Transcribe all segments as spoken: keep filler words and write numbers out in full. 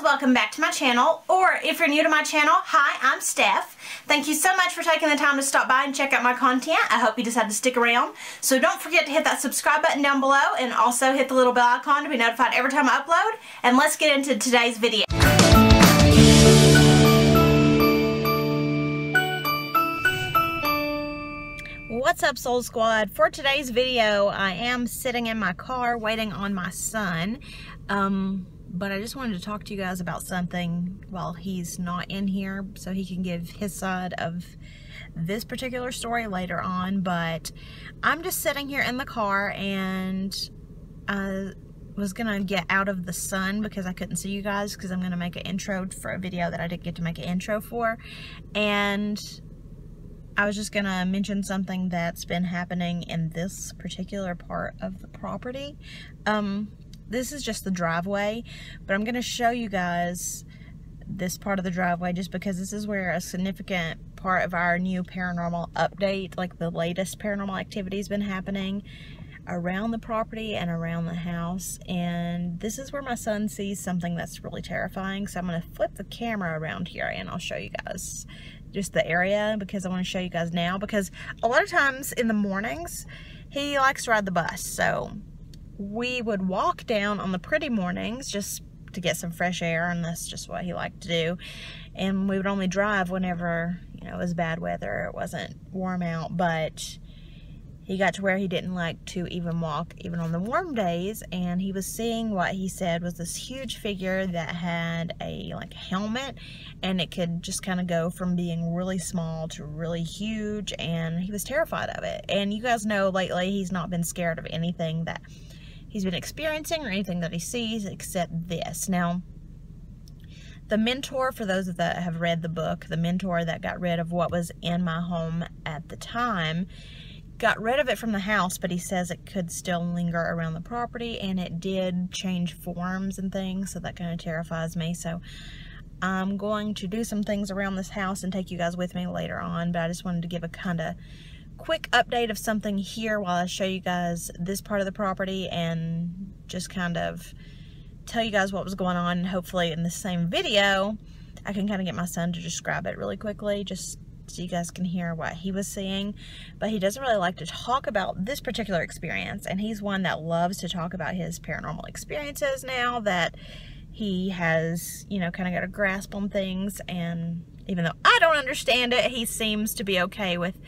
guys, welcome back to my channel, or if you're new to my channel, hi, I'm Steph. Thank you so much for taking the time to stop by and check out my content. I hope you decide to stick around. So don't forget to hit that subscribe button down below and also hit the little bell icon to be notified every time I upload. And let's get into today's video. What's up, Soul Squad? For today's video, I am sitting in my car waiting on my son. Um... But I just wanted to talk to you guys about something while he's not in here so he can give his side of this particular story later on. But I'm just sitting here in the car and I was going to get out of the sun because I couldn't see you guys because I'm going to make an intro for a video that I didn't get to make an intro for. And I was just going to mention something that's been happening in this particular part of the property. Um... This is just the driveway, but I'm going to show you guys this part of the driveway just because this is where a significant part of our new paranormal update, like the latest paranormal activity, has been happening around the property and around the house. And this is where my son sees something that's really terrifying. So I'm going to flip the camera around here and I'll show you guys just the area because I want to show you guys now, because a lot of times in the mornings he likes to ride the bus. So we would walk down on the pretty mornings just to get some fresh air, and that's just what he liked to do. And we would only drive whenever, you know, it was bad weather, it wasn't warm out. But he got to where he didn't like to even walk even on the warm days, and he was seeing what he said was this huge figure that had a like helmet, and it could just kind of go from being really small to really huge, and he was terrified of it. And you guys know lately he's not been scared of anything that he's been experiencing or anything that he sees except this. Now, the mentor, for those that have read the book, the mentor that got rid of what was in my home at the time, got rid of it from the house, but he says it could still linger around the property, and it did change forms and things, so that kind of terrifies me. So I'm going to do some things around this house and take you guys with me later on, but I just wanted to give a kind of quick update of something here while I show you guys this part of the property and just kind of tell you guys what was going on. Hopefully in the same video I can kind of get my son to describe it really quickly just so you guys can hear what he was seeing. But he doesn't really like to talk about this particular experience, and he's one that loves to talk about his paranormal experiences now that he has, you know, kind of got a grasp on things. And even though I don't understand it, he seems to be okay with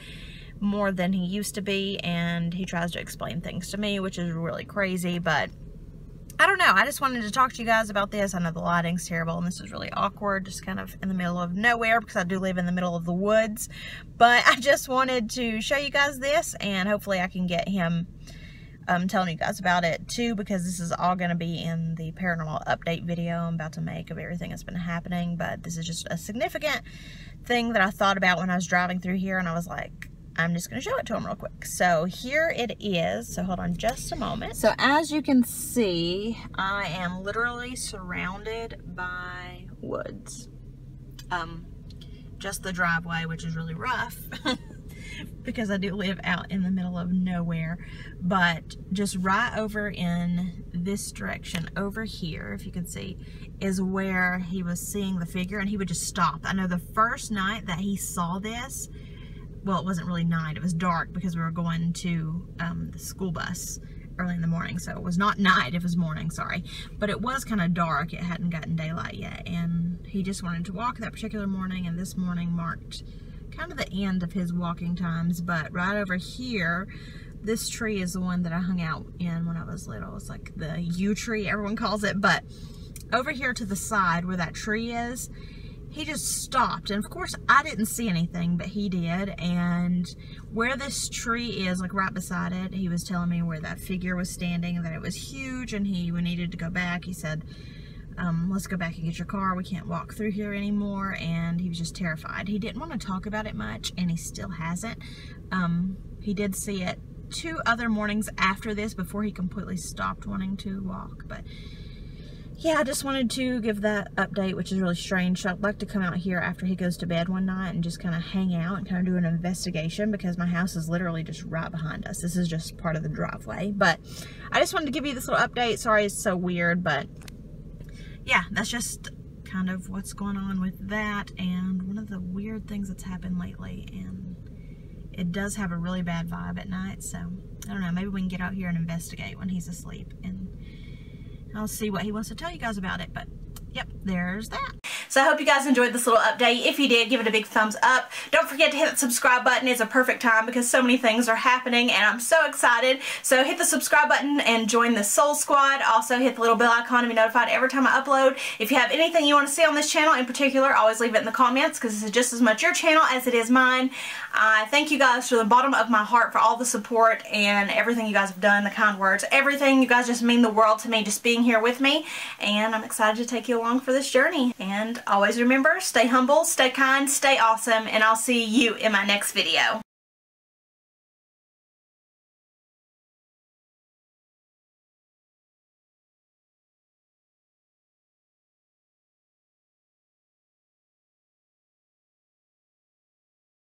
more than he used to be, and he tries to explain things to me, which is really crazy. But I don't know, I just wanted to talk to you guys about this. I know the lighting's terrible and this is really awkward, just kind of in the middle of nowhere, because I do live in the middle of the woods. But I just wanted to show you guys this, and hopefully I can get him um, telling you guys about it too, because this is all going to be in the paranormal update video I'm about to make of everything that's been happening. But this is just a significant thing that I thought about when I was driving through here, and I was like, I'm just going to show it to him real quick. So here it is. So hold on just a moment. So as you can see, I am literally surrounded by woods. Um, just the driveway, which is really rough because I do live out in the middle of nowhere. But just right over in this direction over here, if you can see, is where he was seeing the figure, and he would just stop. I know the first night that he saw this, well, it wasn't really night, it was dark because we were going to um, the school bus early in the morning. So it was not night, it was morning, sorry. But it was kind of dark, it hadn't gotten daylight yet. And he just wanted to walk that particular morning, and this morning marked kind of the end of his walking times. But right over here, this tree is the one that I hung out in when I was little. It's like the yew tree, everyone calls it. But over here to the side where that tree is, he just stopped, and of course I didn't see anything, but he did. And where this tree is, like right beside it, he was telling me where that figure was standing and that it was huge, and he needed to go back. He said, um, let's go back and get your car, we can't walk through here anymore. And he was just terrified. He didn't want to talk about it much, and he still hasn't. Um, he did see it two other mornings after this before he completely stopped wanting to walk. But yeah, I just wanted to give that update, which is really strange. So I'd like to come out here after he goes to bed one night and just kind of hang out and kind of do an investigation, because my house is literally just right behind us. This is just part of the driveway. But I just wanted to give you this little update. Sorry it's so weird, but yeah, that's just kind of what's going on with that and one of the weird things that's happened lately. And it does have a really bad vibe at night, so I don't know, maybe we can get out here and investigate when he's asleep and I'll see what he wants to tell you guys about it. But yep, there's that. So I hope you guys enjoyed this little update. If you did, give it a big thumbs up. Don't forget to hit that subscribe button. It's a perfect time because so many things are happening and I'm so excited. So hit the subscribe button and join the Soul Squad. Also hit the little bell icon to be notified every time I upload. If you have anything you want to see on this channel in particular, always leave it in the comments because this is just as much your channel as it is mine. I uh, thank you guys from the bottom of my heart for all the support and everything you guys have done, the kind words, everything. You guys just mean the world to me just being here with me, and I'm excited to take you along for this journey. And always remember, stay humble, stay kind, stay awesome, and I'll see you in my next video.